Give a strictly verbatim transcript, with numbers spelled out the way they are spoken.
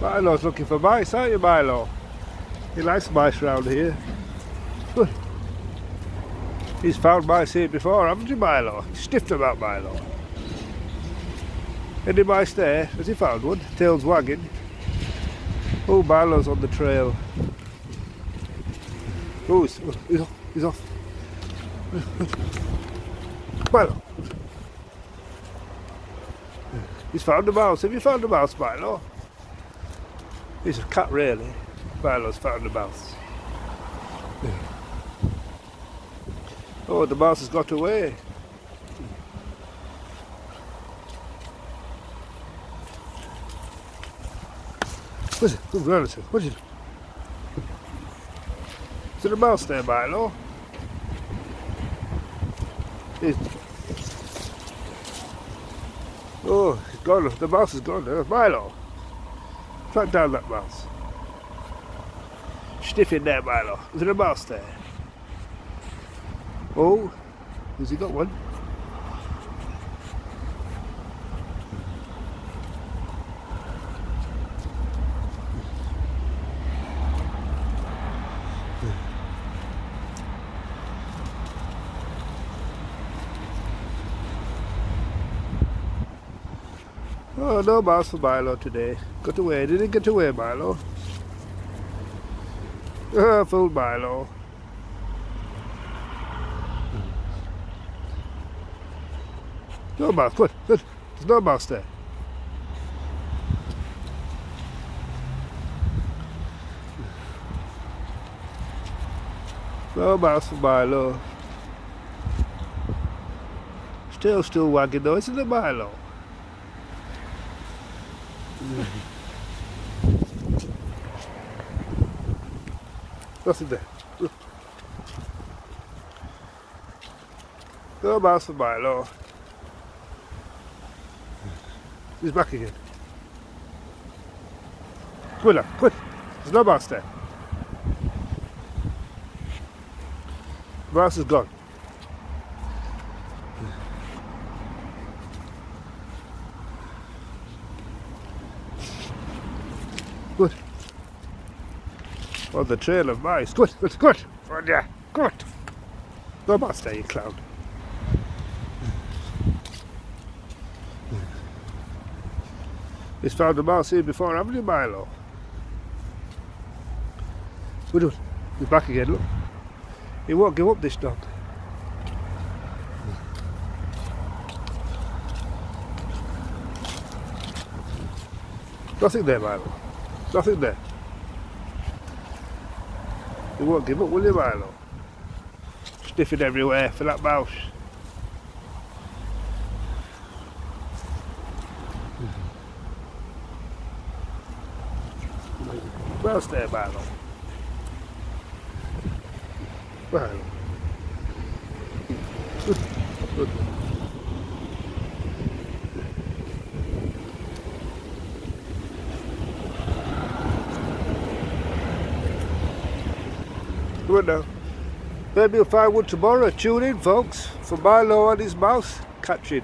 Milo's looking for mice, aren't you, Milo? He likes mice round here. Good. He's found mice here before, haven't you, Milo? He sniffed about Milo. Any mice there? Has he found one? Tail's wagging. Oh, Milo's on the trail. Oh, he's, he's off. He's off. Milo. He's found a mouse. Have you found a mouse, Milo? He's a cat, really. Milo's found a mouse. Oh, the mouse has got away. What's it? Good relative. What's it? Is there a mouse there, Milo? He's... Oh, he's gone. The mouse is gone. Now. Milo! Track down that mouse. Sniff in there, Milo. Is there a mouse there? Oh, has he got one? Oh, no mouse for Milo today. Got away. Did he get away, Milo? Oh, fooled Milo. No mouse. Good, good. There's no mouse there. No mouse for Milo. Still, still wagging though, isn't it, Milo? Nothing there. No mouse for Milo. He's back again. Come on, quick! There's no mouse there. The mouse is gone. Good. On the trail of mice. Good, good, good. Oh, yeah. Good. No mouse there, you clown. He's found a mouse here before, haven't you, Milo? Good one. He's back again, look. He won't give up this dog. Nothing there, Milo. Nothing there. You won't give up, will you, Milo? Sniffing everywhere for that mouse. Mouse there, Milo. Milo. Good. Good. Good now. Maybe you'll find one tomorrow. Tune in, folks, for Milo and his mouse catching.